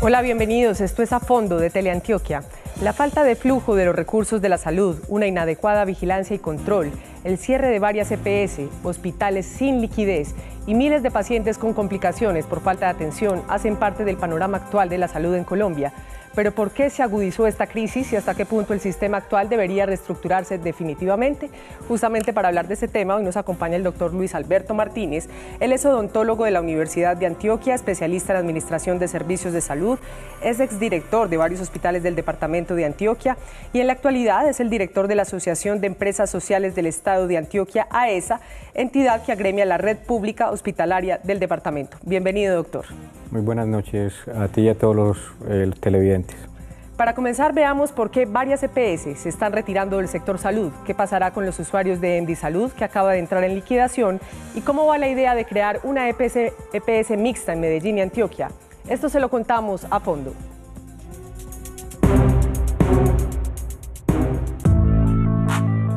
Hola, bienvenidos. Esto es A Fondo de Teleantioquia. La falta de flujo de los recursos de la salud, una inadecuada vigilancia y control, el cierre de varias EPS, hospitales sin liquidez y miles de pacientes con complicaciones por falta de atención hacen parte del panorama actual de la salud en Colombia. Pero ¿por qué se agudizó esta crisis y hasta qué punto el sistema actual debería reestructurarse definitivamente? Justamente para hablar de este tema hoy nos acompaña el doctor Luis Alberto Martínez. Él es odontólogo de la Universidad de Antioquia, especialista en administración de servicios de salud, es exdirector de varios hospitales del departamento de Antioquia y en la actualidad es el director de la Asociación de Empresas Sociales del Estado de Antioquia, AESA, entidad que agremia la red pública hospitalaria del departamento. Bienvenido, doctor. Muy buenas noches a ti y a todos los televidentes. Para comenzar, veamos por qué varias EPS se están retirando del sector salud, qué pasará con los usuarios de EndiSalud, que acaba de entrar en liquidación, y cómo va la idea de crear una EPS mixta en Medellín y Antioquia. Esto se lo contamos a fondo.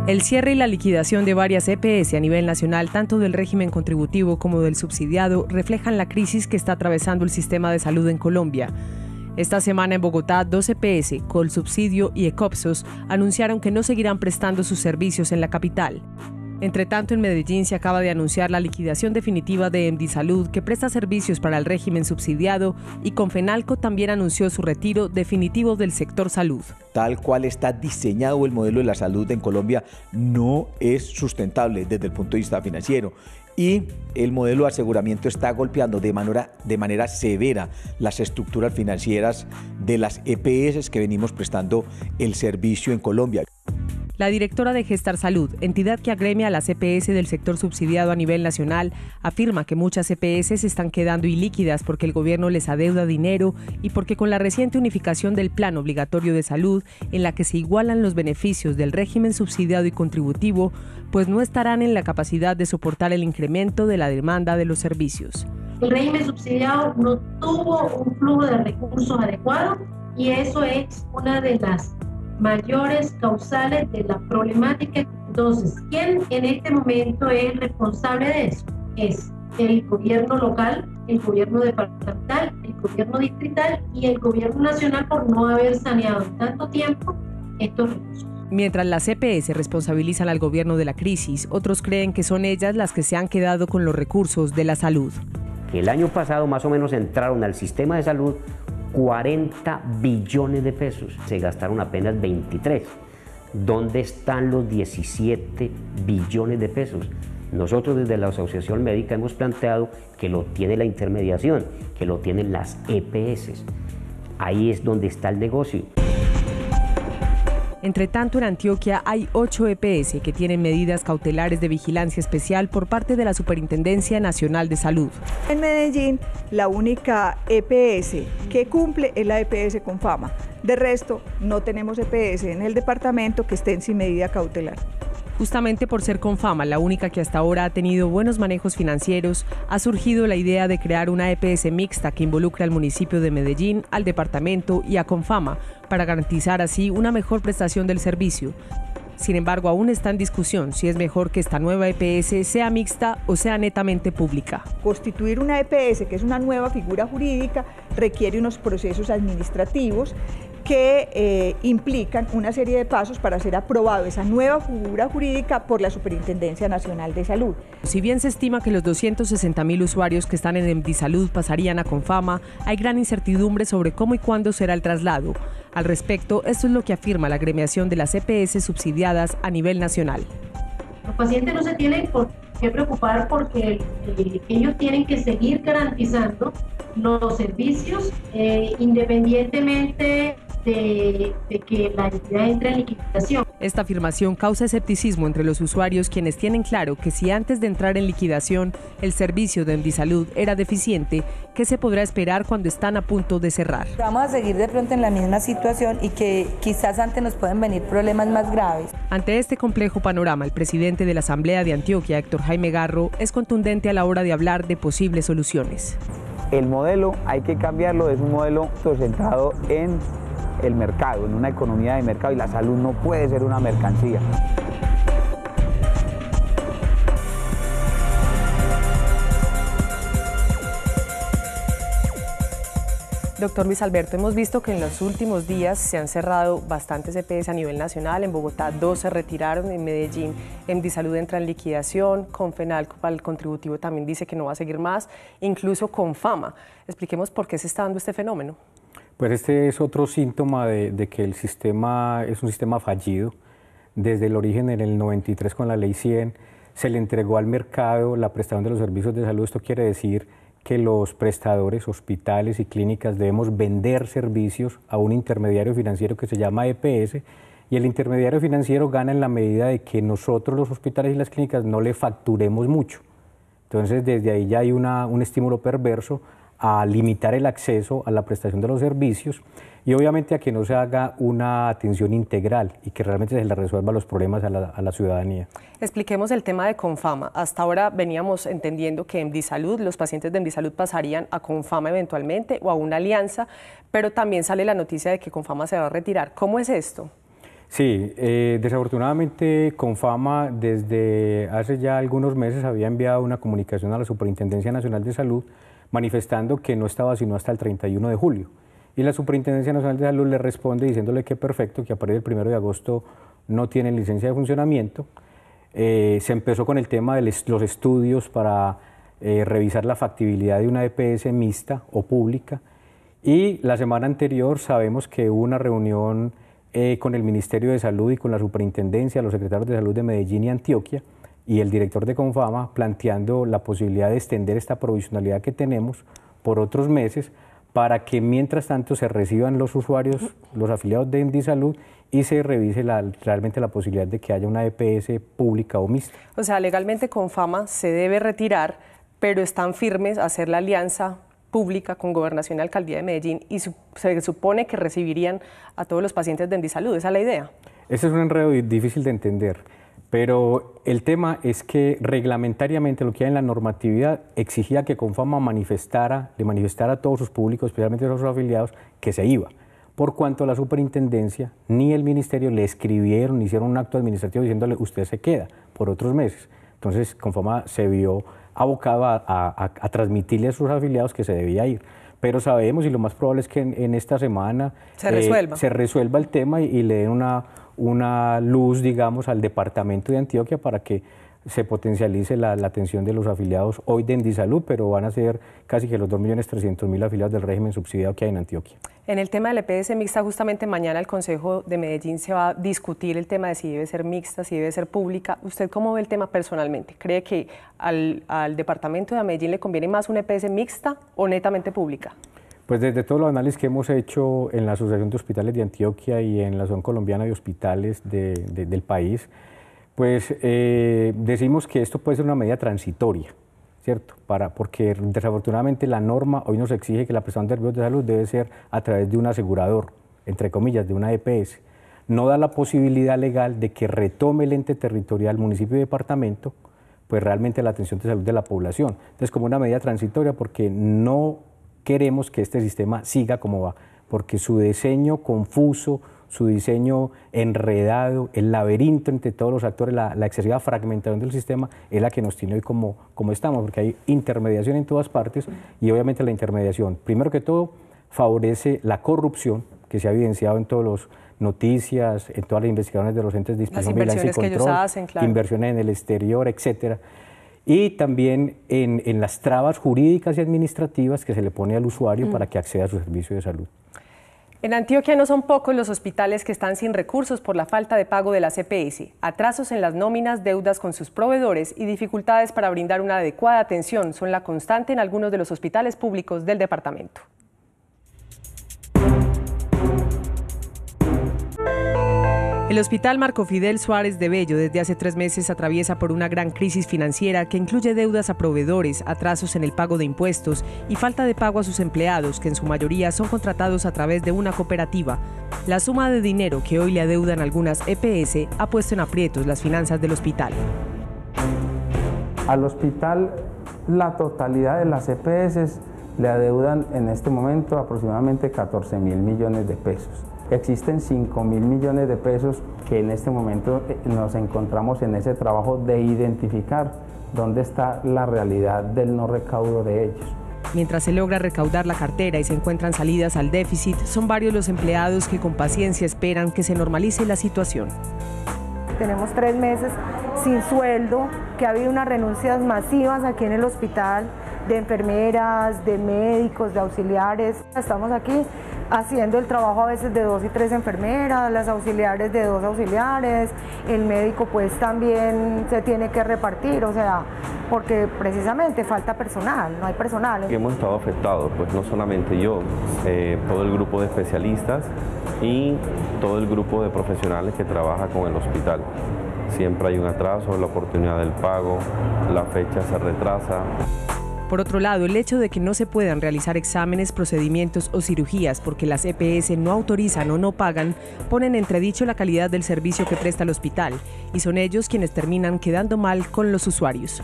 El cierre y la liquidación de varias EPS a nivel nacional, tanto del régimen contributivo como del subsidiado, reflejan la crisis que está atravesando el sistema de salud en Colombia. Esta semana en Bogotá, dos EPS, ColSubsidio y Ecoopsos, anunciaron que no seguirán prestando sus servicios en la capital. Entre tanto, en Medellín se acaba de anunciar la liquidación definitiva de MD Salud, que presta servicios para el régimen subsidiado, y Comfenalco también anunció su retiro definitivo del sector salud. Tal cual está diseñado el modelo de la salud en Colombia, no es sustentable desde el punto de vista financiero y el modelo de aseguramiento está golpeando de manera severa las estructuras financieras de las EPS que venimos prestando el servicio en Colombia. La directora de Gestar Salud, entidad que agremia a las EPS del sector subsidiado a nivel nacional, afirma que muchas EPS se están quedando ilíquidas porque el gobierno les adeuda dinero y porque con la reciente unificación del Plan Obligatorio de Salud, en la que se igualan los beneficios del régimen subsidiado y contributivo, pues no estarán en la capacidad de soportar el incremento de la demanda de los servicios. El régimen subsidiado no tuvo un flujo de recursos adecuado y eso es una de las mayores causales de la problemática. Entonces, ¿quién en este momento es responsable de eso? Es el gobierno local, el gobierno departamental, el gobierno distrital y el gobierno nacional por no haber saneado en tanto tiempo estos recursos. Mientras las EPS responsabilizan al gobierno de la crisis, otros creen que son ellas las que se han quedado con los recursos de la salud. El año pasado más o menos entraron al sistema de salud 40 billones de pesos, se gastaron apenas 23. ¿Dónde están los 17 billones de pesos? Nosotros desde la Asociación Médica hemos planteado que lo tiene la intermediación, que lo tienen las EPS. Ahí es donde está el negocio. Entre tanto, en Antioquia hay 8 EPS que tienen medidas cautelares de vigilancia especial por parte de la Superintendencia Nacional de Salud. En Medellín, la única EPS que cumple es la EPS Comfama. De resto, no tenemos EPS en el departamento que estén sin medida cautelar. Justamente por ser Comfama la única que hasta ahora ha tenido buenos manejos financieros, ha surgido la idea de crear una EPS mixta que involucre al municipio de Medellín, al departamento y a Comfama, para garantizar así una mejor prestación del servicio. Sin embargo, aún está en discusión si es mejor que esta nueva EPS sea mixta o sea netamente pública. Constituir una EPS, que es una nueva figura jurídica, requiere unos procesos administrativos que implican una serie de pasos para ser aprobado esa nueva figura jurídica por la Superintendencia Nacional de Salud. Si bien se estima que los 260.000 usuarios que están en EndiSalud pasarían a Comfama, hay gran incertidumbre sobre cómo y cuándo será el traslado. Al respecto, esto es lo que afirma la agremiación de las EPS subsidiadas a nivel nacional. Los pacientes no se tienen por qué preocupar porque ellos tienen que seguir garantizando los servicios independientemente de que la entidad entre en liquidación. Esta afirmación causa escepticismo entre los usuarios, quienes tienen claro que si antes de entrar en liquidación el servicio de EndiSalud era deficiente, ¿qué se podrá esperar cuando están a punto de cerrar? Vamos a seguir de pronto en la misma situación y que quizás antes nos pueden venir problemas más graves. Ante este complejo panorama, el presidente de la Asamblea de Antioquia, Héctor Jaime Garro, es contundente a la hora de hablar de posibles soluciones. El modelo hay que cambiarlo, es un modelo centrado en el mercado, en una economía de mercado, y la salud no puede ser una mercancía. Doctor Luis Alberto, hemos visto que en los últimos días se han cerrado bastantes EPS a nivel nacional. En Bogotá 2 se retiraron, en Medellín EndiSalud entra en liquidación, Comfenalco para el contributivo también dice que no va a seguir más, incluso Comfama. Expliquemos por qué se está dando este fenómeno. Pues este es otro síntoma de que el sistema es un sistema fallido. Desde el origen, en el 93, con la ley 100, se le entregó al mercado la prestación de los servicios de salud. Esto quiere decir que los prestadores, hospitales y clínicas debemos vender servicios a un intermediario financiero que se llama EPS, y el intermediario financiero gana en la medida de que nosotros, los hospitales y las clínicas, no le facturemos mucho. Entonces, desde ahí ya hay un estímulo perverso a limitar el acceso a la prestación de los servicios y obviamente a que no se haga una atención integral y que realmente se le resuelva los problemas a la ciudadanía. Expliquemos el tema de Comfama. Hasta ahora veníamos entendiendo que EndiSalud, los pacientes de EndiSalud pasarían a Comfama eventualmente o a una alianza, pero también sale la noticia de que Comfama se va a retirar. ¿Cómo es esto? Sí, desafortunadamente Comfama desde hace ya algunos meses había enviado una comunicación a la Superintendencia Nacional de Salud manifestando que no estaba sino hasta el 31 de julio. Y la Superintendencia Nacional de Salud le responde diciéndole que perfecto, que a partir del 1 de agosto no tienen licencia de funcionamiento. Se empezó con el tema de los estudios para revisar la factibilidad de una EPS mixta o pública. Y la semana anterior sabemos que hubo una reunión con el Ministerio de Salud y con la Superintendencia, los secretarios de Salud de Medellín y Antioquia, y el director de Comfama, planteando la posibilidad de extender esta provisionalidad que tenemos por otros meses para que mientras tanto se reciban los usuarios, los afiliados de EndiSalud, y se revise realmente la posibilidad de que haya una EPS pública o mixta. O sea, legalmente Comfama se debe retirar, pero están firmes a hacer la alianza pública con Gobernación y Alcaldía de Medellín, y se supone que recibirían a todos los pacientes de EndiSalud. ¿Esa es la idea? Ese es un enredo difícil de entender. Pero el tema es que reglamentariamente lo que hay en la normatividad exigía que Comfama le manifestara a todos sus públicos, especialmente a sus afiliados, que se iba. Por cuanto a la superintendencia ni el ministerio le escribieron, ni hicieron un acto administrativo diciéndole usted se queda por otros meses. Entonces Comfama se vio abocado a transmitirle a sus afiliados que se debía ir. Pero sabemos, y lo más probable es que en esta semana se resuelva el tema y le den una luz, digamos, al departamento de Antioquia para que se potencialice la atención de los afiliados hoy de EndiSalud, pero van a ser casi que los 2.300.000 afiliados del régimen subsidiado que hay en Antioquia. En el tema del EPS mixta, justamente mañana el Consejo de Medellín se va a discutir el tema de si debe ser mixta, si debe ser pública. ¿Usted cómo ve el tema personalmente? ¿Cree que al departamento de Medellín le conviene más una EPS mixta o netamente pública? Pues desde todos los análisis que hemos hecho en la Asociación de Hospitales de Antioquia y en la Asociación Colombiana de Hospitales del país, pues decimos que esto puede ser una medida transitoria, ¿cierto? Porque desafortunadamente la norma hoy nos exige que la prestación de servicios de salud debe ser a través de un asegurador, entre comillas, de una EPS. No da la posibilidad legal de que retome el ente territorial, municipio y departamento, pues realmente la atención de salud de la población. Entonces, como una medida transitoria, porque no queremos que este sistema siga como va, porque su diseño confuso, su diseño enredado, el laberinto entre todos los actores, la excesiva fragmentación del sistema es la que nos tiene hoy como estamos, porque hay intermediación en todas partes y obviamente la intermediación, primero que todo, favorece la corrupción que se ha evidenciado en todas las noticias, en todas las investigaciones de los entes de inspección, vigilancia y control, que ellos hacen, claro, inversiones en el exterior, etcétera. Y también en las trabas jurídicas y administrativas que se le pone al usuario para que acceda a su servicio de salud. En Antioquia no son pocos los hospitales que están sin recursos por la falta de pago de las EPS, atrasos en las nóminas, deudas con sus proveedores y dificultades para brindar una adecuada atención son la constante en algunos de los hospitales públicos del departamento. El Hospital Marco Fidel Suárez de Bello desde hace 3 meses atraviesa por una gran crisis financiera que incluye deudas a proveedores, atrasos en el pago de impuestos y falta de pago a sus empleados, que en su mayoría son contratados a través de una cooperativa. La suma de dinero que hoy le adeudan algunas EPS ha puesto en aprietos las finanzas del hospital. Al hospital, la totalidad de las EPS le adeudan en este momento aproximadamente 14.000 millones de pesos. Existen 5.000 millones de pesos que en este momento nos encontramos en ese trabajo de identificar dónde está la realidad del no recaudo de ellos. Mientras se logra recaudar la cartera y se encuentran salidas al déficit, son varios los empleados que con paciencia esperan que se normalice la situación. Tenemos 3 meses sin sueldo, que ha habido unas renuncias masivas aquí en el hospital, de enfermeras, de médicos, de auxiliares. Estamos aquí haciendo el trabajo a veces de 2 y 3 enfermeras, las auxiliares de 2 auxiliares, el médico pues también se tiene que repartir, o sea, porque precisamente falta personal, no hay personal. Hemos estado afectados, pues no solamente yo, todo el grupo de especialistas y todo el grupo de profesionales que trabaja con el hospital. Siempre hay un atraso, la oportunidad del pago, la fecha se retrasa. Por otro lado, el hecho de que no se puedan realizar exámenes, procedimientos o cirugías porque las EPS no autorizan o no pagan, ponen en entredicho la calidad del servicio que presta el hospital y son ellos quienes terminan quedando mal con los usuarios.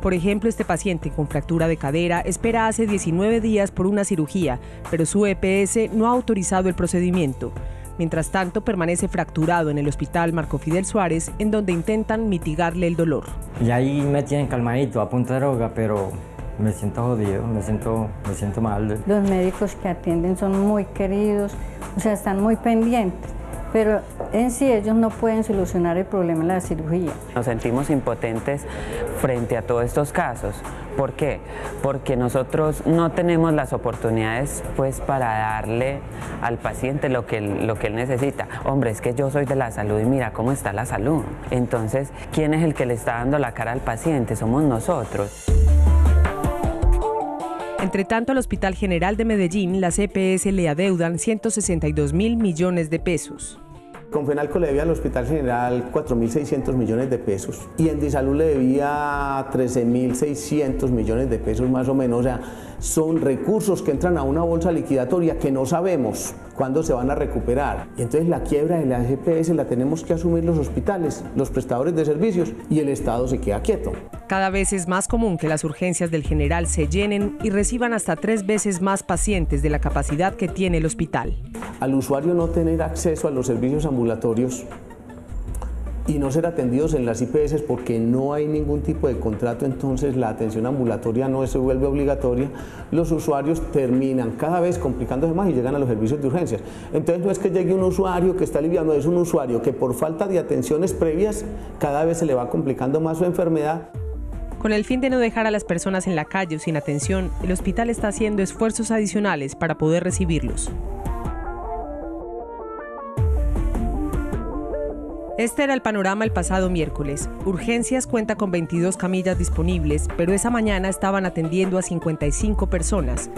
Por ejemplo, este paciente con fractura de cadera espera hace 19 días por una cirugía, pero su EPS no ha autorizado el procedimiento. Mientras tanto, permanece fracturado en el Hospital Marco Fidel Suárez, en donde intentan mitigarle el dolor. Y ahí me tienen calmadito, a punta de droga, pero me siento jodido, me siento mal. Los médicos que atienden son muy queridos, o sea, están muy pendientes, pero en sí ellos no pueden solucionar el problema de la cirugía. Nos sentimos impotentes frente a todos estos casos. ¿Por qué? Porque nosotros no tenemos las oportunidades pues para darle al paciente lo que él necesita. Hombre, es que yo soy de la salud y mira cómo está la salud. Entonces, ¿quién es el que le está dando la cara al paciente? Somos nosotros. Entre tanto, al Hospital General de Medellín, las EPS le adeudan 162.000 millones de pesos. Comfenalco le debía al Hospital General 4.600 millones de pesos y EndiSalud le debía 13.600 millones de pesos más o menos. O sea, son recursos que entran a una bolsa liquidatoria que no sabemos cuándo se van a recuperar. Y entonces la quiebra de las EPS la tenemos que asumir los hospitales, los prestadores de servicios, y el Estado se queda quieto. Cada vez es más común que las urgencias del General se llenen y reciban hasta 3 veces más pacientes de la capacidad que tiene el hospital. Al usuario no tener acceso a los servicios ambulatorios y no ser atendidos en las IPS porque no hay ningún tipo de contrato, entonces la atención ambulatoria no se vuelve obligatoria, los usuarios terminan cada vez complicándose más y llegan a los servicios de urgencias. Entonces no es que llegue un usuario que está aliviado, es un usuario que por falta de atenciones previas cada vez se le va complicando más su enfermedad. Con el fin de no dejar a las personas en la calle o sin atención, el hospital está haciendo esfuerzos adicionales para poder recibirlos. Este era el panorama el pasado miércoles. Urgencias cuenta con 22 camillas disponibles, pero esa mañana estaban atendiendo a 55 personas.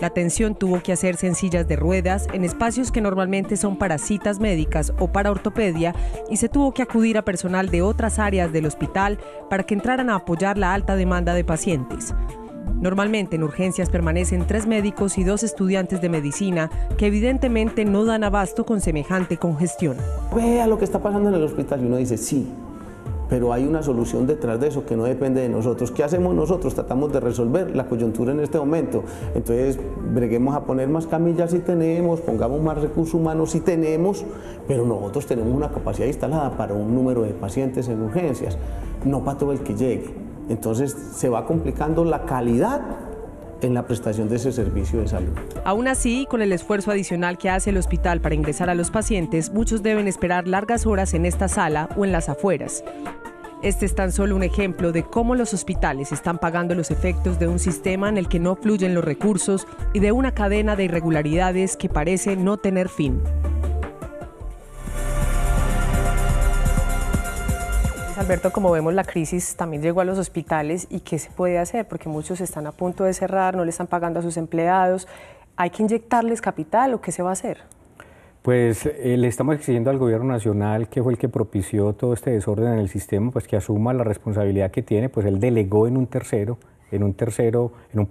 La atención tuvo que hacerse en sillas de ruedas, en espacios que normalmente son para citas médicas o para ortopedia, y se tuvo que acudir a personal de otras áreas del hospital para que entraran a apoyar la alta demanda de pacientes. Normalmente en urgencias permanecen 3 médicos y 2 estudiantes de medicina que evidentemente no dan abasto con semejante congestión. Vea lo que está pasando en el hospital y uno dice sí, pero hay una solución detrás de eso que no depende de nosotros. ¿Qué hacemos nosotros? Tratamos de resolver la coyuntura en este momento. Entonces, breguemos a poner más camillas si tenemos, pongamos más recursos humanos si tenemos, pero nosotros tenemos una capacidad instalada para un número de pacientes en urgencias, no para todo el que llegue. Entonces se va complicando la calidad en la prestación de ese servicio de salud. Aún así, con el esfuerzo adicional que hace el hospital para ingresar a los pacientes, muchos deben esperar largas horas en esta sala o en las afueras. Este es tan solo un ejemplo de cómo los hospitales están pagando los efectos de un sistema en el que no fluyen los recursos y de una cadena de irregularidades que parece no tener fin. Alberto, como vemos, la crisis también llegó a los hospitales. ¿Y qué se puede hacer? Porque muchos están a punto de cerrar, no le están pagando a sus empleados. ¿Hay que inyectarles capital o qué se va a hacer? Pues le estamos exigiendo al gobierno nacional, que fue el que propició todo este desorden en el sistema, pues que asuma la responsabilidad que tiene. Pues él delegó en un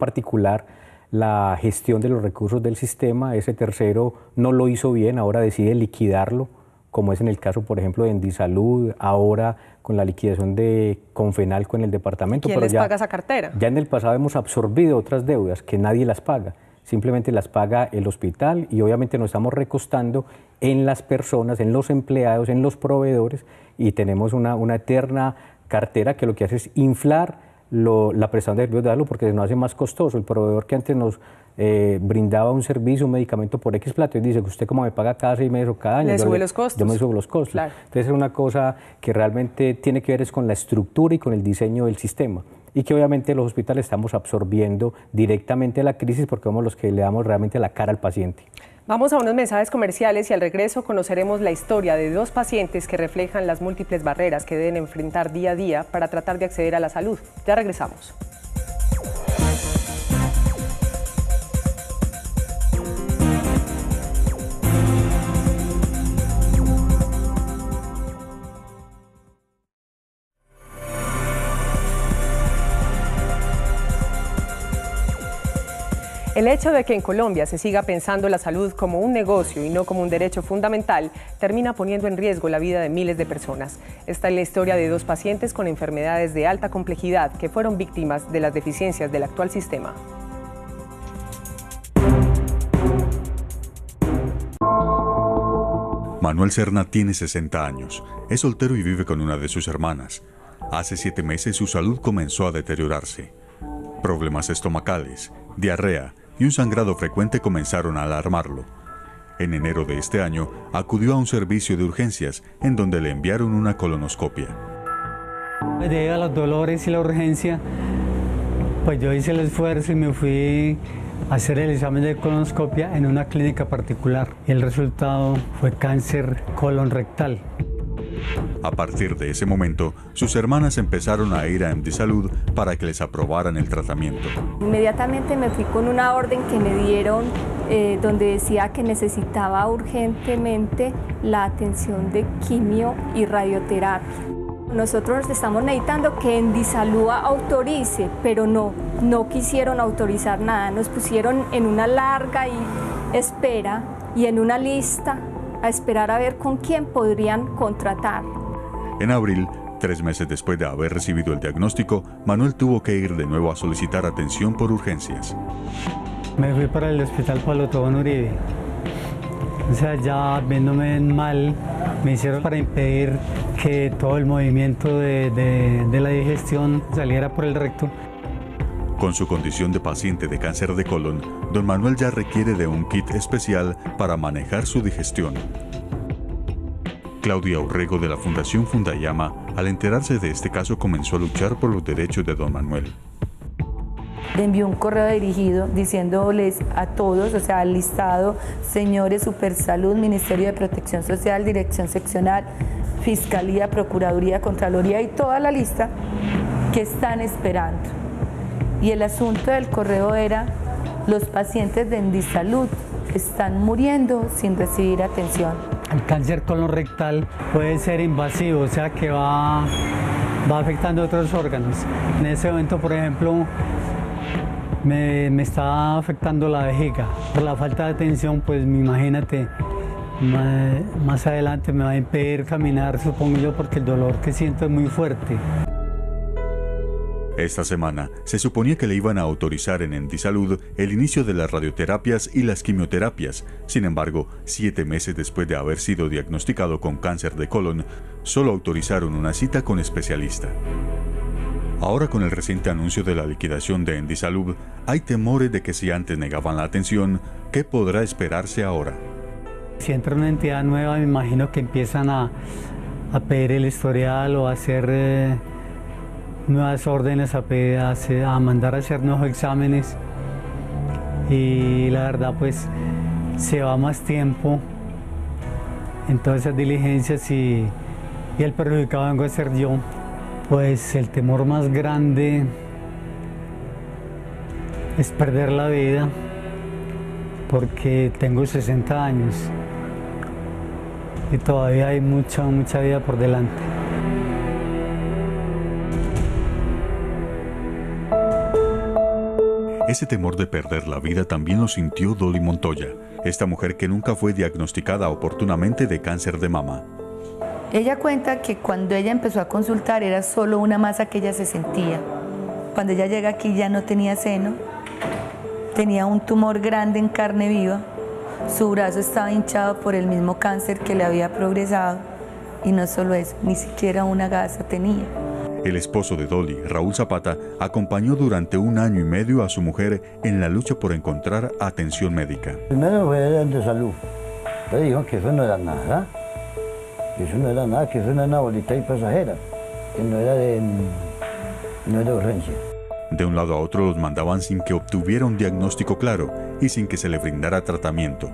particular, la gestión de los recursos del sistema. Ese tercero no lo hizo bien, ahora decide liquidarlo, como es en el caso, por ejemplo, de EndiSalud, ahora con la liquidación de Comfenalco en el departamento. ¿Quién les paga esa cartera? Ya en el pasado hemos absorbido otras deudas que nadie las paga, simplemente las paga el hospital, y obviamente nos estamos recostando en las personas, en los empleados, en los proveedores, y tenemos una eterna cartera que lo que hace es inflar la prestación de servicios de salud, porque se nos hace más costoso. El proveedor que antes nos brindaba un servicio, un medicamento por X plato, y dice que usted como me paga cada 6 meses o cada año, yo me subo los costos. Claro. Entonces es una cosa que realmente tiene que ver es con la estructura y con el diseño del sistema, y que obviamente los hospitales estamos absorbiendo directamente la crisis porque somos los que le damos realmente la cara al paciente. Vamos a unos mensajes comerciales y al regreso conoceremos la historia de 2 pacientes que reflejan las múltiples barreras que deben enfrentar día a día para tratar de acceder a la salud. Ya regresamos. El hecho de que en Colombia se siga pensando la salud como un negocio y no como un derecho fundamental termina poniendo en riesgo la vida de miles de personas. Esta es la historia de 2 pacientes con enfermedades de alta complejidad que fueron víctimas de las deficiencias del actual sistema. Manuel Serna tiene 60 años, es soltero y vive con una de sus hermanas. Hace 7 meses su salud comenzó a deteriorarse. Problemas estomacales, diarrea y un sangrado frecuente comenzaron a alarmarlo. En enero de este año acudió a un servicio de urgencias en donde le enviaron una colonoscopia. Llega los dolores y la urgencia, pues yo hice el esfuerzo y me fui a hacer el examen de colonoscopia en una clínica particular. El resultado fue cáncer colon rectal. A partir de ese momento, sus hermanas empezaron a ir a MD Salud para que les aprobaran el tratamiento. Inmediatamente me fui con una orden que me dieron donde decía que necesitaba urgentemente la atención de quimio y radioterapia. Nosotros estamos necesitando que MD Salud autorice, pero no quisieron autorizar nada. Nos pusieron en una larga espera y en una lista a esperar a ver con quién podrían contratar. En abril, 3 meses después de haber recibido el diagnóstico, Manuel tuvo que ir de nuevo a solicitar atención por urgencias. Me fui para el hospital Palotón Uribe. O sea, ya viéndome mal, me hicieron para impedir que todo el movimiento de la digestión saliera por el recto. Con su condición de paciente de cáncer de colon, don Manuel ya requiere de un kit especial para manejar su digestión. Claudia Orrego de la Fundación Fundayama, al enterarse de este caso, comenzó a luchar por los derechos de don Manuel. Le envió un correo dirigido diciéndoles a todos, o sea, al listado, señores, Supersalud, Ministerio de Protección Social, Dirección Seccional, Fiscalía, Procuraduría, Contraloría y toda la lista que están esperando. Y el asunto del correo era, los pacientes de EndiSalud están muriendo sin recibir atención. El cáncer colorrectal puede ser invasivo, o sea que va afectando a otros órganos. En ese momento, por ejemplo, me está afectando la vejiga. Por la falta de atención, pues imagínate, más adelante me va a impedir caminar, supongo yo, porque el dolor que siento es muy fuerte. Esta semana se suponía que le iban a autorizar en EndiSalud el inicio de las radioterapias y las quimioterapias. Sin embargo, 7 meses después de haber sido diagnosticado con cáncer de colon, solo autorizaron una cita con especialista. Ahora, con el reciente anuncio de la liquidación de EndiSalud, hay temores de que si antes negaban la atención, ¿qué podrá esperarse ahora? Si entra una entidad nueva, me imagino que empiezan a pedir el historial o a hacer nuevas órdenes, a mandar a hacer nuevos exámenes, y la verdad pues se va más tiempo en todas esas diligencias y el perjudicado vengo a ser yo. Pues el temor más grande es perder la vida, porque tengo 60 años y todavía hay mucha vida por delante. Ese temor de perder la vida también lo sintió Dolly Montoya, esta mujer que nunca fue diagnosticada oportunamente de cáncer de mama. Ella cuenta que cuando ella empezó a consultar era solo una masa que ella se sentía. Cuando ella llega aquí ya no tenía seno, tenía un tumor grande en carne viva, su brazo estaba hinchado por el mismo cáncer que le había progresado, y no solo eso, ni siquiera una gasa tenía. El esposo de Dolly, Raúl Zapata, acompañó durante 1 año y medio a su mujer en la lucha por encontrar atención médica. Primero fue el de salud. Le dijeron que eso no era nada, que eso no era nada, que eso era una bolita y pasajera, que no era urgencia. De un lado a otro los mandaban sin que obtuviera un diagnóstico claro y sin que se le brindara tratamiento.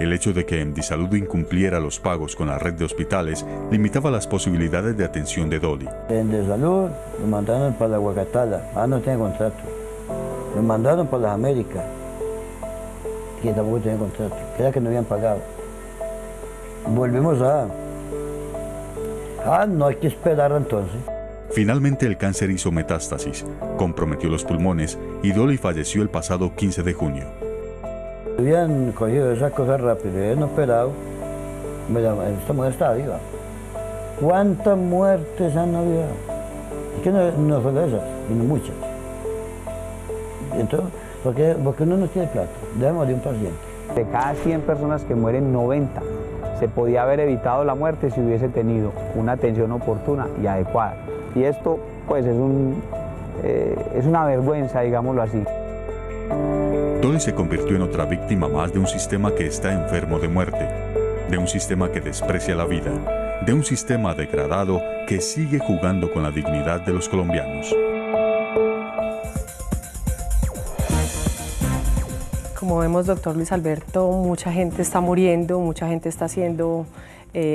El hecho de que EndiSalud incumpliera los pagos con la red de hospitales limitaba las posibilidades de atención de Dolly. EndiSalud lo mandaron para la Guacatala, ah, no tiene contrato. Lo mandaron para las Américas, que tampoco tenía contrato, que era que no habían pagado. Volvimos a... Ah, no hay que esperar entonces. Finalmente el cáncer hizo metástasis, comprometió los pulmones y Dolly falleció el pasado 15 de junio. Habían cogido esas cosas rápido, habían operado. Esta mujer estaba viva. ¿Cuántas muertes han habido? Es que no solo esas, sino muchas. Entonces, porque uno no tiene plata, debe morir un paciente. De cada 100 personas que mueren, 90. Se podía haber evitado la muerte si hubiese tenido una atención oportuna y adecuada. Y esto, pues, es una vergüenza, digámoslo así. Dolly se convirtió en otra víctima más de un sistema que está enfermo de muerte, de un sistema que desprecia la vida, de un sistema degradado que sigue jugando con la dignidad de los colombianos. Como vemos, doctor Luis Alberto, mucha gente está muriendo, mucha gente está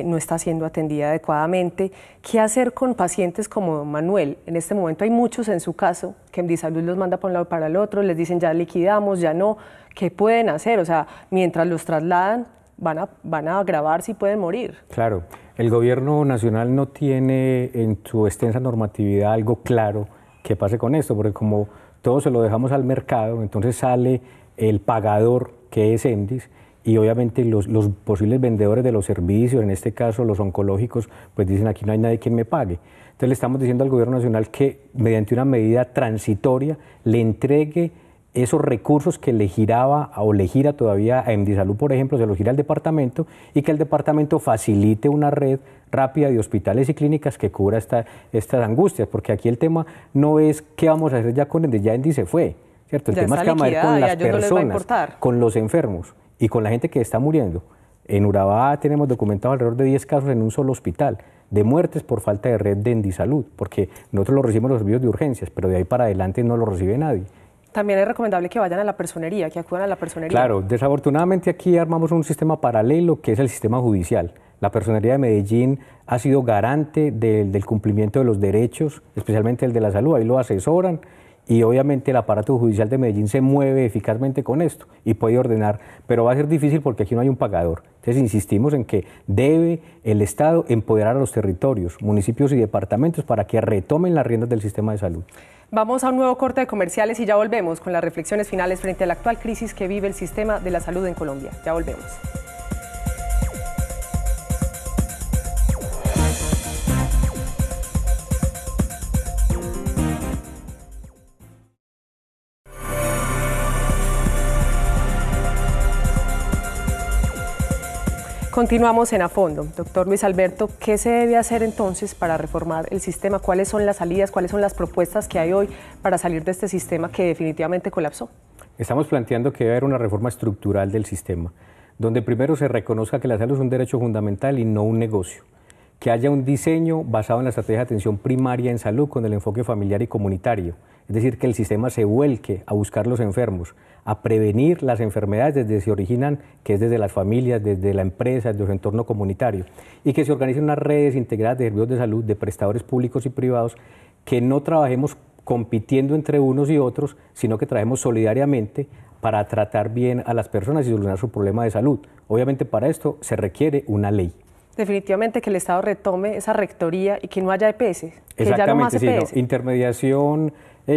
no está siendo atendida adecuadamente. ¿Qué hacer con pacientes como don Manuel? En este momento hay muchos en su caso que EndiSalud los manda para un lado para el otro, les dicen ya liquidamos, ya no. ¿Qué pueden hacer? O sea, mientras los trasladan van a agravarse y pueden morir. Claro, el gobierno nacional no tiene en su extensa normatividad algo claro que pase con esto, porque como todo se lo dejamos al mercado, entonces sale el pagador que es ENDIS y obviamente los posibles vendedores de los servicios, en este caso los oncológicos, pues dicen aquí no hay nadie quien me pague. Entonces le estamos diciendo al gobierno nacional que mediante una medida transitoria le entregue esos recursos que le giraba o le gira todavía a EndiSalud, por ejemplo, se los gira al departamento y que el departamento facilite una red rápida de hospitales y clínicas que cubra estas angustias, porque aquí el tema no es qué vamos a hacer ya con ENDIS, ya ENDIS se fue. ¿Cierto? El tema es que vamos a ir con las personas, con los enfermos y con la gente que está muriendo. En Urabá tenemos documentados alrededor de 10 casos en un solo hospital de muertes por falta de red de EndiSalud, porque nosotros lo recibimos los servicios de urgencias, pero de ahí para adelante no lo recibe nadie. También es recomendable que vayan a la personería, que acudan a la personería. Claro, desafortunadamente aquí armamos un sistema paralelo que es el sistema judicial. La Personería de Medellín ha sido garante del cumplimiento de los derechos, especialmente el de la salud, ahí lo asesoran. Y obviamente el aparato judicial de Medellín se mueve eficazmente con esto y puede ordenar, pero va a ser difícil porque aquí no hay un pagador. Entonces insistimos en que debe el Estado empoderar a los territorios, municipios y departamentos para que retomen las riendas del sistema de salud. Vamos a un nuevo corte de comerciales y ya volvemos con las reflexiones finales frente a la actual crisis que vive el sistema de la salud en Colombia. Ya volvemos. Continuamos en A Fondo. Doctor Luis Alberto, ¿qué se debe hacer entonces para reformar el sistema? ¿Cuáles son las salidas? ¿Cuáles son las propuestas que hay hoy para salir de este sistema que definitivamente colapsó? Estamos planteando que debe haber una reforma estructural del sistema, donde primero se reconozca que la salud es un derecho fundamental y no un negocio. Que haya un diseño basado en la estrategia de atención primaria en salud con el enfoque familiar y comunitario. Es decir, que el sistema se vuelque a buscar los enfermos, a prevenir las enfermedades desde que se originan, que es desde las familias, desde la empresa, desde el entorno comunitario, y que se organicen unas redes integradas de servicios de salud, de prestadores públicos y privados, que no trabajemos compitiendo entre unos y otros, sino que trabajemos solidariamente para tratar bien a las personas y solucionar su problema de salud. Obviamente para esto se requiere una ley. Definitivamente que el Estado retome esa rectoría y que no haya EPS, que ya no más EPS. Sí, no, intermediación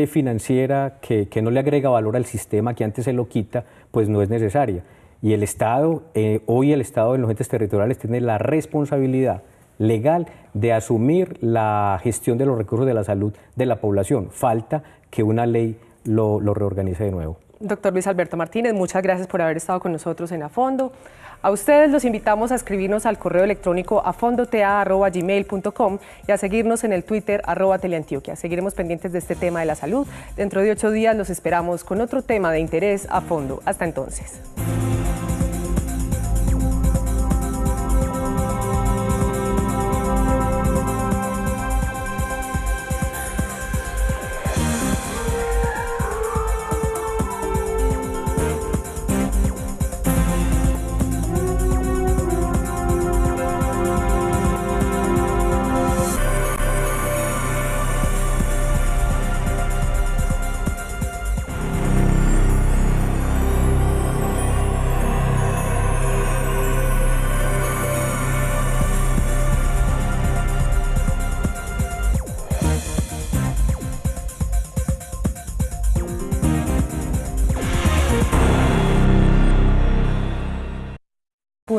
financiera que no le agrega valor al sistema, que antes se lo quita, pues no es necesaria. Y el Estado, hoy el Estado en los entes territoriales tiene la responsabilidad legal de asumir la gestión de los recursos de la salud de la población. Falta que una ley lo reorganice de nuevo. Doctor Luis Alberto Martínez, muchas gracias por haber estado con nosotros en A Fondo. A ustedes los invitamos a escribirnos al correo electrónico afondota@gmail.com y a seguirnos en el Twitter @Teleantioquia. Seguiremos pendientes de este tema de la salud. Dentro de 8 días los esperamos con otro tema de interés a fondo. Hasta entonces.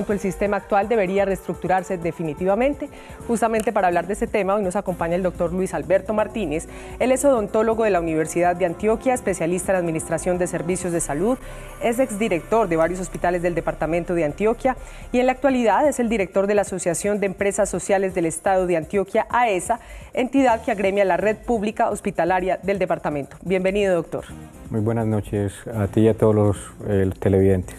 El sistema actual debería reestructurarse definitivamente. Justamente para hablar de ese tema, hoy nos acompaña el doctor Luis Alberto Martínez. Él es odontólogo de la Universidad de Antioquia, especialista en administración de servicios de salud, es exdirector de varios hospitales del departamento de Antioquia y en la actualidad es el director de la Asociación de Empresas Sociales del Estado de Antioquia, AESA, entidad que agremia la red pública hospitalaria del departamento. Bienvenido, doctor. Muy buenas noches a ti y a todos los televidentes.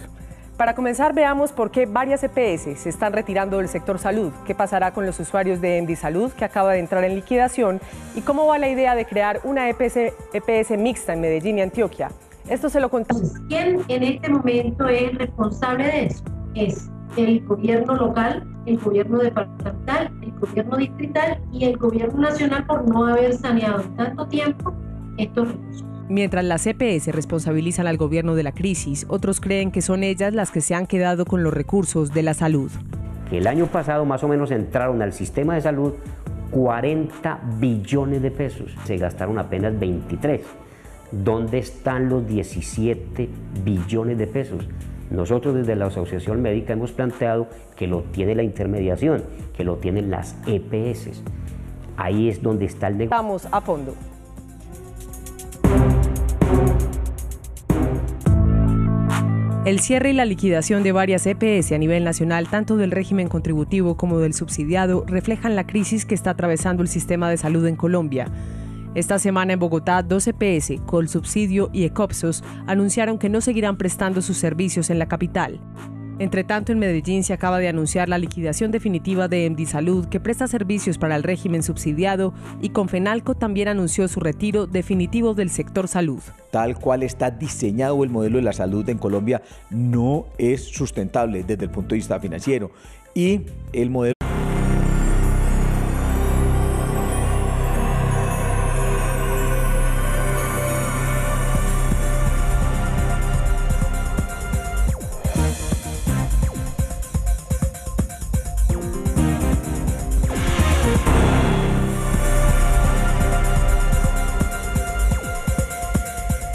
Para comenzar, veamos por qué varias EPS se están retirando del sector salud, qué pasará con los usuarios de EndiSalud, que acaba de entrar en liquidación, y cómo va la idea de crear una EPS mixta en Medellín y Antioquia. Esto se lo contamos. ¿Quién en este momento es responsable de eso? Es el gobierno local, el gobierno departamental, el gobierno distrital y el gobierno nacional por no haber saneado en tanto tiempo estos recursos. Mientras las EPS responsabilizan al gobierno de la crisis, otros creen que son ellas las que se han quedado con los recursos de la salud. El año pasado más o menos entraron al sistema de salud 40 billones de pesos, se gastaron apenas 23. ¿Dónde están los 17 billones de pesos? Nosotros desde la Asociación Médica hemos planteado que lo tiene la intermediación, que lo tienen las EPS. Ahí es donde está el negocio. Vamos a fondo. El cierre y la liquidación de varias EPS a nivel nacional, tanto del régimen contributivo como del subsidiado, reflejan la crisis que está atravesando el sistema de salud en Colombia. Esta semana en Bogotá, 2 EPS, ColSubsidio y Ecoopsos, anunciaron que no seguirán prestando sus servicios en la capital. Entre tanto, en Medellín se acaba de anunciar la liquidación definitiva de EndiSalud, que presta servicios para el régimen subsidiado, y Comfenalco también anunció su retiro definitivo del sector salud. Tal cual está diseñado el modelo de la salud en Colombia, no es sustentable desde el punto de vista financiero. Y el modelo...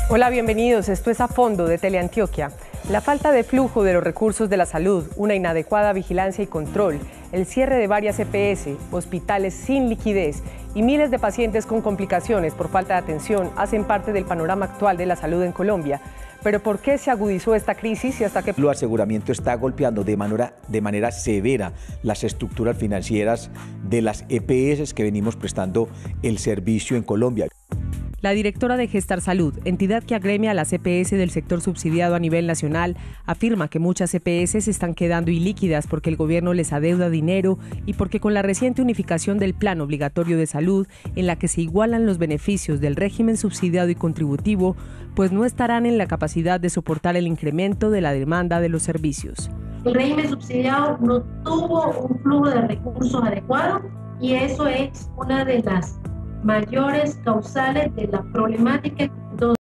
Hola, bienvenidos. Esto es A Fondo de Teleantioquia. La falta de flujo de los recursos de la salud, una inadecuada vigilancia y control, el cierre de varias EPS, hospitales sin liquidez y miles de pacientes con complicaciones por falta de atención hacen parte del panorama actual de la salud en Colombia. ¿Pero por qué se agudizó esta crisis y hasta qué punto? El aseguramiento está golpeando de manera severa las estructuras financieras de las EPS que venimos prestando el servicio en Colombia. La directora de Gestar Salud, entidad que agremia a las EPS del sector subsidiado a nivel nacional, afirma que muchas EPS se están quedando ilíquidas porque el gobierno les adeuda dinero y porque con la reciente unificación del Plan Obligatorio de Salud, en la que se igualan los beneficios del régimen subsidiado y contributivo, pues no estarán en la capacidad de soportar el incremento de la demanda de los servicios. El régimen subsidiado no tuvo un flujo de recursos adecuado y eso es una de las mayores causales de la problemática.